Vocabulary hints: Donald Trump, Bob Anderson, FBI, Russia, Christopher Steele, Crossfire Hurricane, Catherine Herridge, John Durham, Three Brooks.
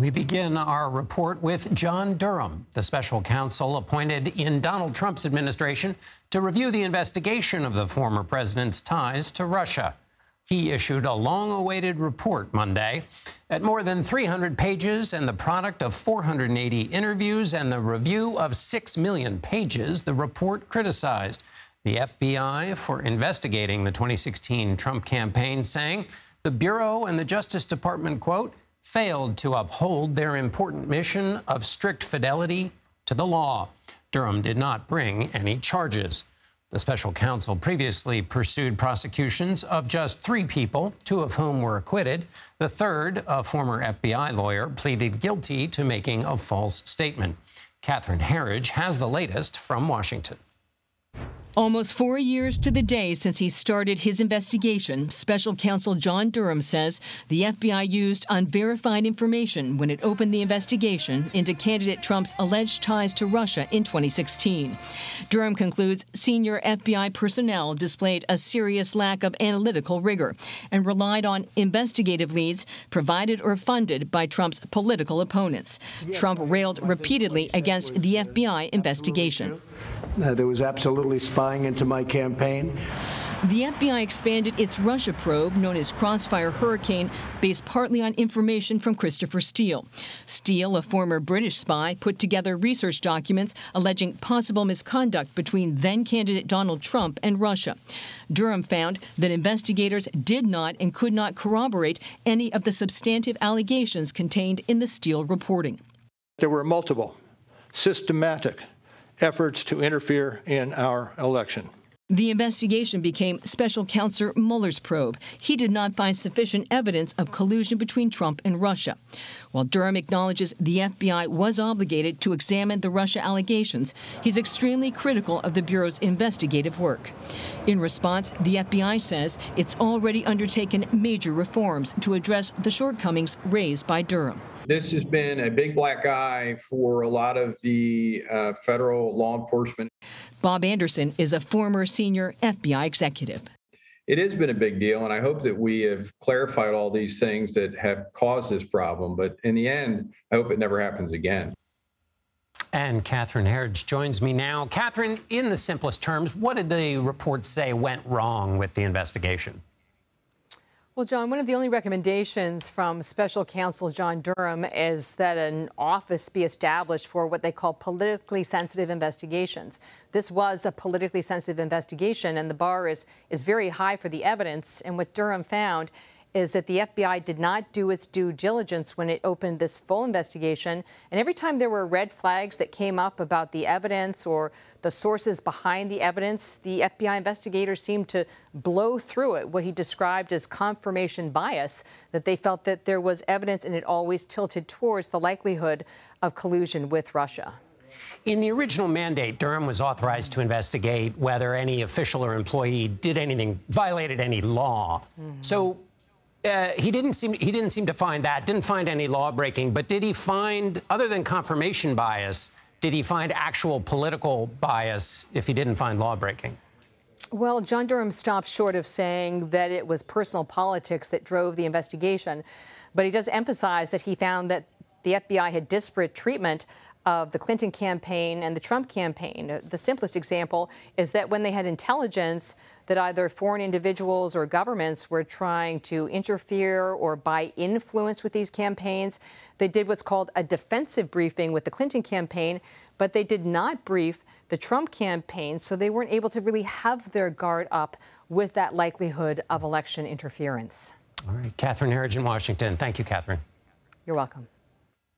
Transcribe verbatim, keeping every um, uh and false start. We begin our report with John Durham, the special counsel appointed in Donald Trump's administration to review the investigation of the former president's ties to Russia. He issued a long-awaited report Monday at more than three hundred pages and the product of four hundred eighty interviews and the review of six million pages. The report criticized the F B I for investigating the twenty sixteen Trump campaign, saying the Bureau and the Justice Department, quote, failed to uphold their important mission of strict fidelity to the law. Durham did not bring any charges. The special counsel previously pursued prosecutions of just three people, two of whom were acquitted. The third, a former F B I lawyer, pleaded guilty to making a false statement. Catherine Herridge has the latest from Washington. Almost four years to the day since he started his investigation, Special Counsel John Durham says the F B I used unverified information when it opened the investigation into candidate Trump's alleged ties to Russia in twenty sixteen. Durham concludes senior F B I personnel displayed a serious lack of analytical rigor and relied on investigative leads provided or funded by Trump's political opponents. Trump railed repeatedly against the F B I investigation. Uh, there was absolutely spying into my campaign. The F B I expanded its Russia probe, known as Crossfire Hurricane, based partly on information from Christopher Steele. Steele, a former British spy, put together research documents alleging possible misconduct between then-candidate Donald Trump and Russia. Durham found that investigators did not and could not corroborate any of the substantive allegations contained in the Steele reporting. There were multiple systematic efforts to interfere in our election. The investigation became Special Counsel Mueller's probe. He did not find sufficient evidence of collusion between Trump and Russia. While Durham acknowledges the F B I was obligated to examine the Russia allegations, he's extremely critical of the Bureau's investigative work. In response, the F B I says it's already undertaken major reforms to address the shortcomings raised by Durham. This has been a big black eye for a lot of the uh, federal law enforcement. Bob Anderson is a former senior F B I executive. It has been a big deal, and I hope that we have clarified all these things that have caused this problem. But in the end, I hope it never happens again. And Catherine Herridge joins me now. Catherine, in the simplest terms, what did the report say went wrong with the investigation? Well, John, one of the only recommendations from Special Counsel John Durham is that an office be established for what they call politically sensitive investigations. This was a politically sensitive investigation, and the bar is, is very high for the evidence. And what Durham found is that the F B I did not do its due diligence when it opened this full investigation. And every time there were red flags that came up about the evidence or the sources behind the evidence, the F B I investigator seemed to blow through it, what he described as confirmation bias, that they felt that there was evidence and it always tilted towards the likelihood of collusion with Russia. In the original mandate, Durham was authorized to investigate whether any official or employee did anything, violated any law. Mm-hmm. So Uh, he didn't seem he didn't seem to find that, didn't find any law breaking, but did he find, other than confirmation bias, did he find actual political bias if he didn't find law breaking? Well, John Durham stopped short of saying that it was personal politics that drove the investigation, but he does emphasize that he found that the F B I had disparate treatment of the Clinton campaign and the Trump campaign. The simplest example is that when they had intelligence that either foreign individuals or governments were trying to interfere or buy influence with these campaigns, they did what's called a defensive briefing with the Clinton campaign, but they did not brief the Trump campaign, so they weren't able to really have their guard up with that likelihood of election interference. All right, Catherine Herridge in Washington. Thank you, Catherine. You're welcome.